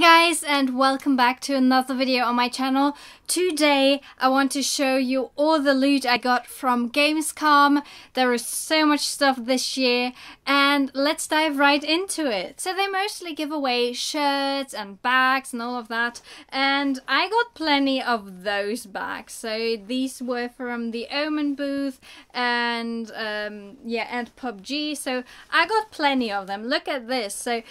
Hey guys, and welcome back to another video on my channel. Today I want to show you all the loot I got from Gamescom. There is so much stuff this year and let's dive right into it. So they mostly give away shirts and bags and all of that, and I got plenty of those bags. So these were from the Omen booth and and PUBG, so I got plenty of them. Look at this. So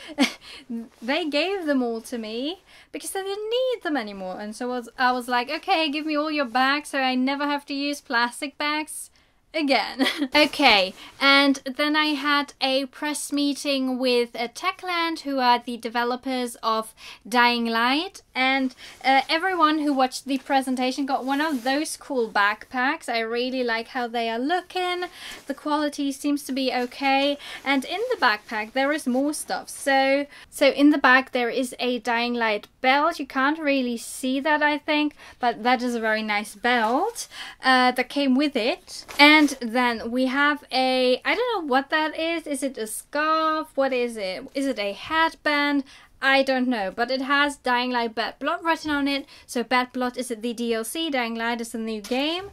they gave them all to me because I didn't need them anymore, and so I was like, okay, give me all your bags so I never have to use plastic bags again. Okay, and then I had a press meeting with Techland, who are the developers of Dying Light, and everyone who watched the presentation got one of those cool backpacks. I really like how they are looking. The quality seems to be okay, and in the backpack there is more stuff. So in the back there is a Dying Light belt. You can't really see that, I think, but that is a very nice belt that came with it. And then we have a, I don't know what that is. Is it a scarf? What is it? Is it a headband? I don't know, but it has Dying Light Bad Blood written on it. So Bad Blood is the DLC, Dying Light is the new game.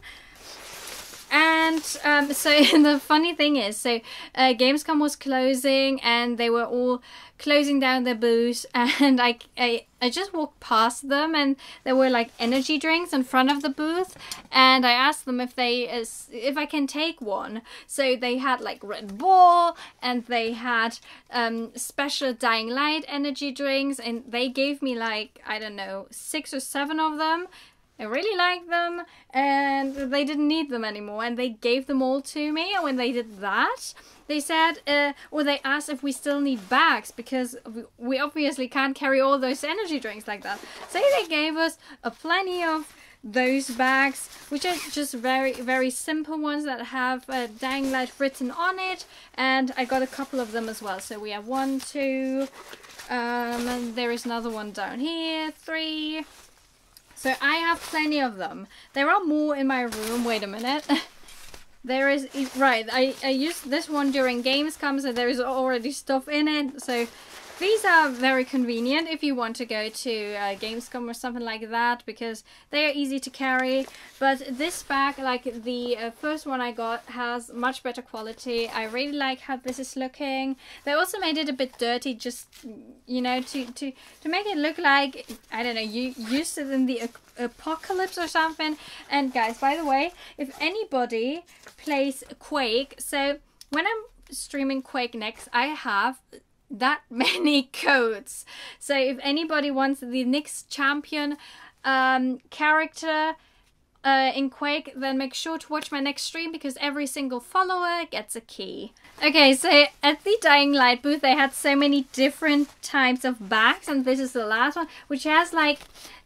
And so the funny thing is, so Gamescom was closing and they were all closing down their booths, and I just walked past them and there were like energy drinks in front of the booth, and I asked them if I can take one. So they had like Red Bull and they had special Dying Light energy drinks, and they gave me like, I don't know, 6 or 7 of them. I really liked them, and they didn't need them anymore, and they gave them all to me. And when they did that, they said, or they asked if we still need bags, because we obviously can't carry all those energy drinks like that. So they gave us a plenty of those bags, which are just very, very simple ones that have Dying Light written on it, and I got a couple of them as well. So we have 1, 2, and there is another one down here, 3. So I have plenty of them. There are more in my room. Wait a minute. There is, right, I used this one during Gamescom, so there is already stuff in it. So these are very convenient if you want to go to Gamescom or something like that, because they are easy to carry. But this bag, like the first one I got, has much better quality. I really like how this is looking. They also made it a bit dirty, just, you know, to make it look like, I don't know, you used it in the apocalypse or something. And guys, by the way, if anybody plays Quake, so when I'm streaming Quake Next, I have that many codes. So if anybody wants the next champion character in Quake, then make sure to watch my next stream, because every single follower gets a key. Okay, so at the Dying Light booth they had so many different types of bags, and this is the last one, which has like,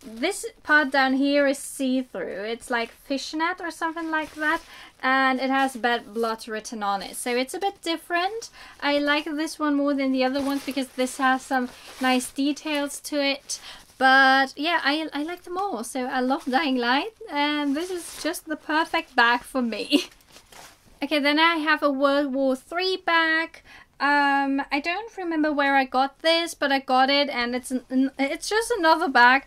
this part down here is see-through. It's like fishnet or something like that, and it has Bad Blood written on it. So it's a bit different. I like this one more than the other ones because this has some nice details to it. But yeah, I like them all. So I love Dying Light, and this is just the perfect bag for me. Okay, then I have a World War 3 bag. I don't remember where I got this, but I got it, and it's just another bag.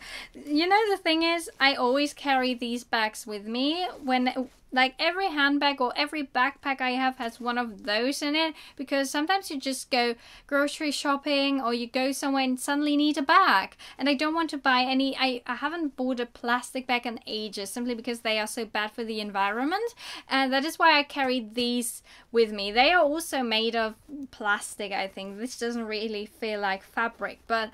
You know, the thing is, I always carry these bags with me. When, like, every handbag or every backpack I have has one of those in it, because sometimes you just go grocery shopping or you go somewhere and suddenly need a bag, and I don't want to buy any. I haven't bought a plastic bag in ages, simply because they are so bad for the environment, and that is why I carry these with me. They are also made of plastic, I think. This doesn't really feel like fabric, but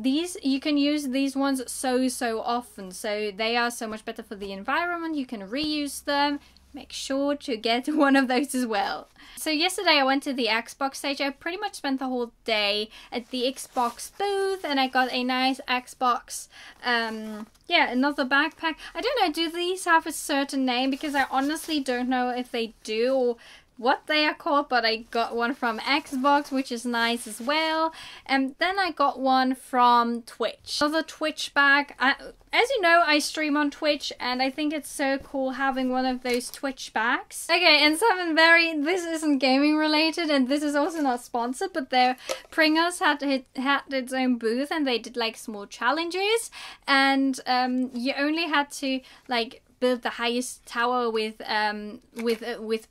these, you can use these ones so often, so they are so much better for the environment. You can reuse them. Make sure to get one of those as well. So yesterday I went to the Xbox stage. I pretty much spent the whole day at the Xbox booth, and I got a nice Xbox, another backpack. I don't know, do these have a certain name? Because I honestly don't know if they do, or what they are called, but I got one from Xbox, which is nice as well. And then I got one from Twitch. Another Twitch bag. As you know, I stream on Twitch, and I think it's so cool having one of those Twitch bags. Okay, and something very, this isn't gaming related, and this is also not sponsored, but their Pringles had its own booth, and they did like small challenges, and you only had to like build the highest tower with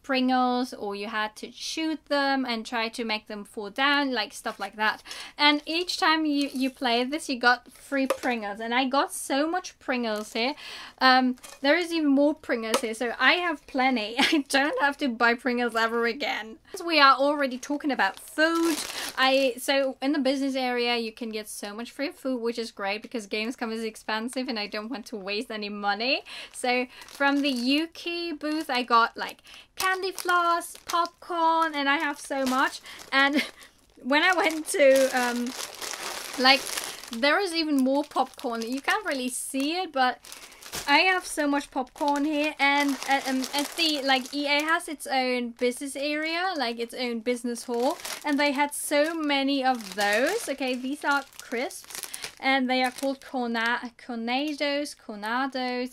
Pringles, or you had to shoot them and try to make them fall down, like stuff like that. And each time you play this, you got free Pringles, and I got so much Pringles here. There is even more Pringles here, so I have plenty. I don't have to buy Pringles ever again. As we are already talking about food, so in the business area you can get so much free food, which is great because Gamescom is expensive and I don't want to waste any money. So from the Yuki booth, I got like candy floss, popcorn, and I have so much. And when I went to like, there is even more popcorn. You can't really see it, but I have so much popcorn here. And at the, like, EA has its own business area, like its own business hall, and they had so many of those. Okay, these are crisps, and they are called cornados,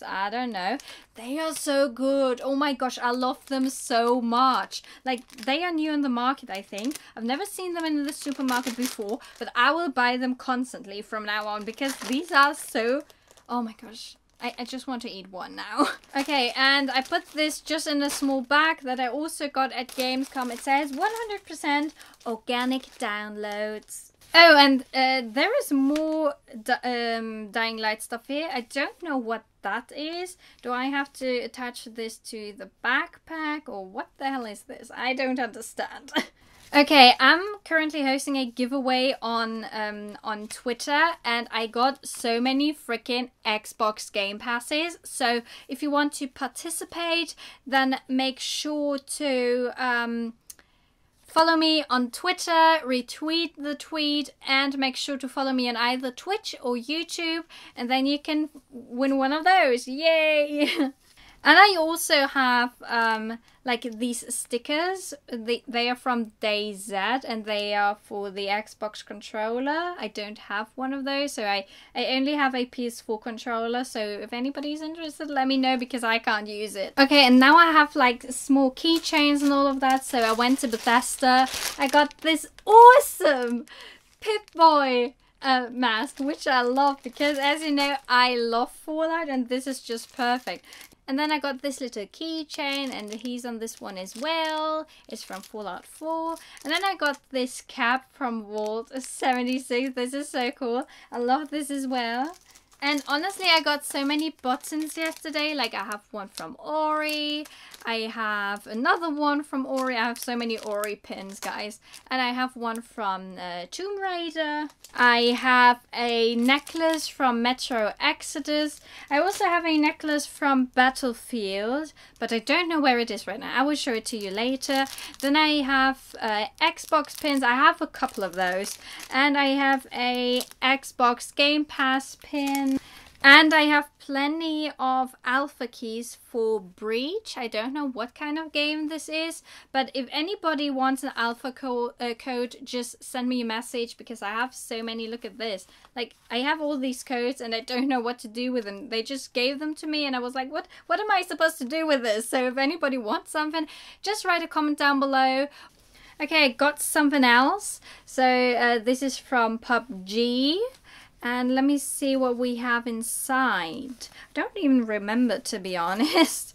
I don't know. They are so good. Oh my gosh, I love them so much. Like, they are new in the market, I think. I've never seen them in the supermarket before, but I will buy them constantly from now on because these are so... Oh my gosh. I just want to eat one now. Okay, and I put this just in a small bag that I also got at Gamescom. It says 100% organic downloads. Oh, and there is more Dying Light stuff here. I don't know what that is. Do I have to attach this to the backpack, or what the hell is this? I don't understand. Okay, I'm currently hosting a giveaway on Twitter, and I got so many freaking Xbox Game Passes. So if you want to participate, then make sure to... follow me on Twitter, retweet the tweet, and make sure to follow me on either Twitch or YouTube, and then you can win one of those. Yay! And I also have like these stickers. They are from DayZ, and they are for the Xbox controller. I don't have one of those, so I only have a PS4 controller, so if anybody's interested, let me know because I can't use it. Okay, and now I have like small keychains and all of that. So I went to Bethesda. I got this awesome Pip-Boy mask, which I love because, as you know, I love Fallout, and this is just perfect. And then I got this little keychain, and he's on this one as well. It's from Fallout 4. And then I got this cap from Vault 76. This is so cool. I love this as well. And honestly, I got so many buttons yesterday. Like, I have one from Ori. I have another one from Ori. I have so many Ori pins, guys. And I have one from Tomb Raider. I have a necklace from Metro Exodus. I also have a necklace from Battlefield, but I don't know where it is right now. I will show it to you later. Then I have Xbox pins. I have a couple of those. And I have a Xbox Game Pass pin. And I have plenty of alpha keys for Breach. I don't know what kind of game this is, but if anybody wants an alpha code, just send me a message because I have so many. Look at this. Like, I have all these codes and I don't know what to do with them. They just gave them to me and I was like, what am I supposed to do with this? So if anybody wants something, just write a comment down below. Okay, I got something else. So this is from PUBG. And let me see what we have inside. I don't even remember, to be honest.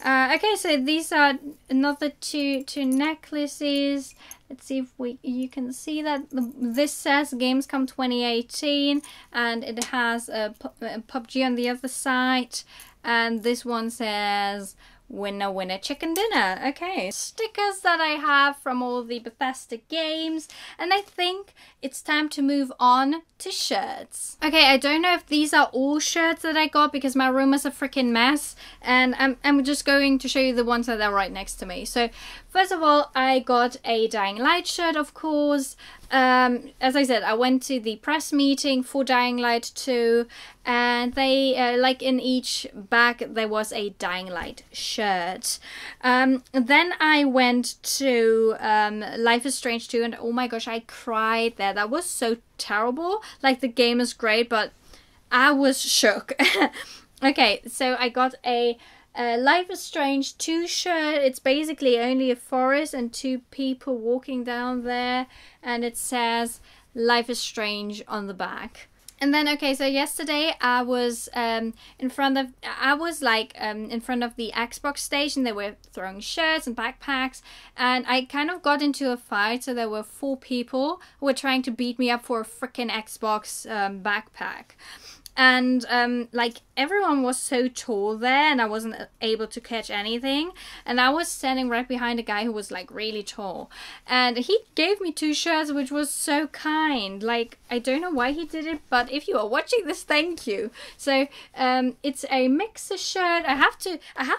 Okay, so these are another two necklaces. Let's see if you can see that. This says Gamescom 2018, and it has a PUBG on the other side. And this one says, winner, winner, chicken dinner. Okay, stickers that I have from all the Bethesda games, and I think it's time to move on to shirts. Okay, I don't know if these are all shirts that I got because my room is a freaking mess, and I'm just going to show you the ones that are right next to me. So First of all, I got a Dying Light shirt, of course. As I said, I went to the press meeting for Dying Light 2, and they, like in each bag, there was a Dying Light shirt. Then I went to Life is Strange 2, and oh my gosh, I cried there. That was so terrible. Like, the game is great, but I was shook. Okay, so I got a Life is Strange 2 shirt. It's basically only a forest and two people walking down there, and it says Life is Strange on the back. And then, okay, so yesterday I was in front of the Xbox station. They were throwing shirts and backpacks, and I kind of got into a fight. So there were four people who were trying to beat me up for a freaking Xbox backpack. And like, everyone was so tall there, and I wasn't able to catch anything, and I was standing right behind a guy who was like really tall, and he gave me two shirts, which was so kind. Like, I don't know why he did it, but if you are watching this, thank you. So it's a Mixer shirt. I have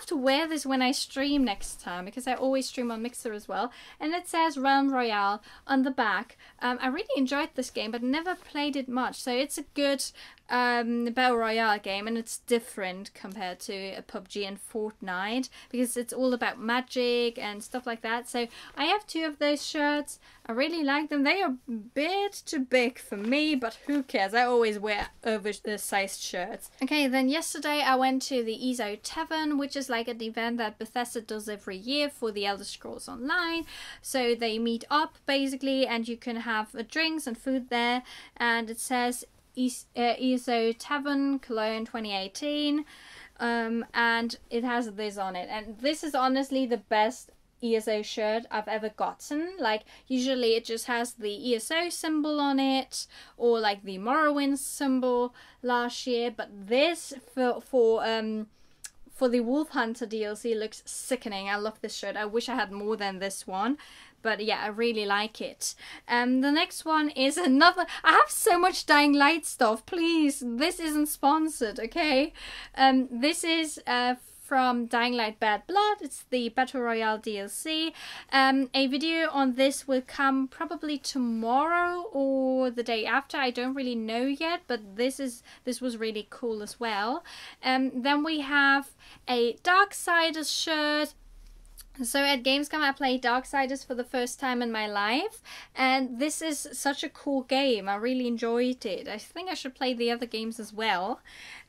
to wear this when I stream next time, because I always stream on Mixer as well, and it says Realm Royale on the back. I really enjoyed this game, but never played it much, so it's a good battle royale game, and it's different compared to PUBG and Fortnite, because it's all about magic and stuff like that. So I have two of those shirts. I really like them. They are a bit too big for me, but who cares? I always wear oversized shirts. Okay, then yesterday I went to the Ezo Tavern, which is like an event that Bethesda does every year for The Elder Scrolls Online. So they meet up basically, and you can have drinks and food there, and it says Ezo Tavern Cologne 2018, and it has this on it, and this is honestly the best ESO shirt I've ever gotten. Like, usually it just has the ESO symbol on it, or like the Morrowind symbol last year, but this for the Wolf Hunter DLC looks sickening. I love this shirt. I wish I had more than this one. But yeah, I really like it. The next one is another. I have so much Dying Light stuff. Please, this isn't sponsored, okay? This is from Dying Light Bad Blood. It's the Battle Royale DLC. A video on this will come probably tomorrow or the day after. I don't really know yet, but this was really cool as well. Then we have a Darksiders shirt. So at Gamescom I played Darksiders for the first time in my life, and this is such a cool game. I really enjoyed it. I think I should play the other games as well.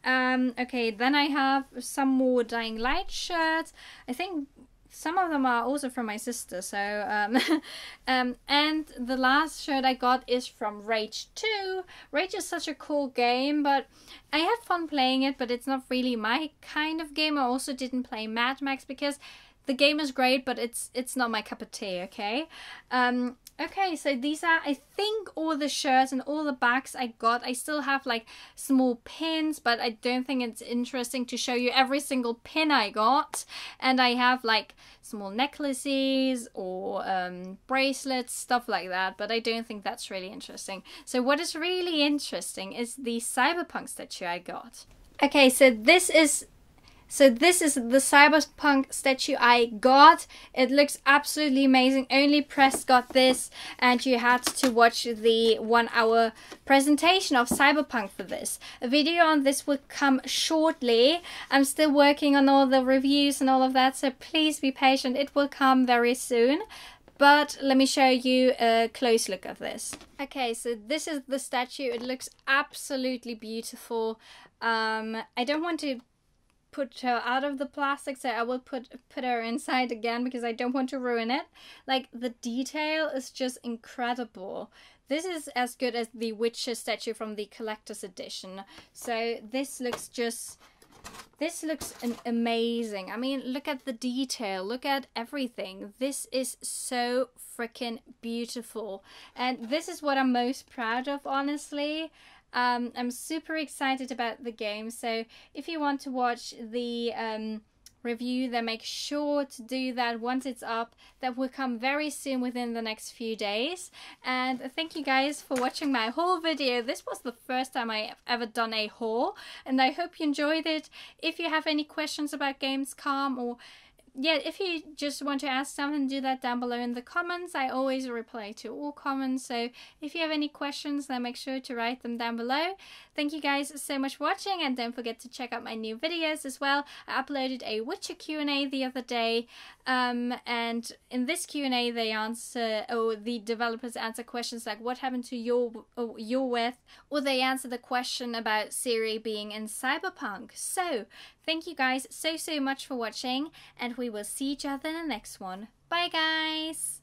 Okay, then I have some more Dying Light shirts. I think some of them are also from my sister, so and the last shirt I got is from Rage 2. Rage is such a cool game, but I had fun playing it, but it's not really my kind of game. I also didn't play Mad Max because the game is great, but it's not my cup of tea, okay? Okay, so these are, I think, all the shirts and all the bags I got. I still have, like, small pins, but I don't think it's interesting to show you every single pin I got. And I have, like, small necklaces or bracelets, stuff like that, but I don't think that's really interesting. So what is really interesting is the Cyberpunk statue I got. Okay, so this is the Cyberpunk statue I got. It looks absolutely amazing. Only press got this, and you had to watch the 1-hour presentation of Cyberpunk for this. A video on this will come shortly. I'm still working on all the reviews and all of that, so please be patient. It will come very soon. But let me show you a close look of this. Okay, so this is the statue. It looks absolutely beautiful. I don't want to put her out of the plastic, so I will put her inside again, because I don't want to ruin it. Like, the detail is just incredible. This is as good as the Witcher statue from the collector's edition. So this looks amazing. I mean, look at the detail, look at everything. This is so freaking beautiful, and this is what I'm most proud of, honestly. I'm super excited about the game, so if you want to watch the review, then make sure to do that once it's up. That will come very soon, within the next few days. And thank you guys for watching my haul video. This was the first time I've ever done a haul, and I hope you enjoyed it. If you have any questions about Gamescom or yeah, if you just want to ask something, do that down below in the comments. I always reply to all comments, so if you have any questions, then make sure to write them down below. Thank you guys so much for watching, and don't forget to check out my new videos as well. I uploaded a Witcher Q&A the other day, and in this Q&A they answer, or the developers answer questions like what happened to your With, or they answer the question about Ciri being in Cyberpunk. So thank you guys so much for watching, and we will see each other in the next one. Bye guys!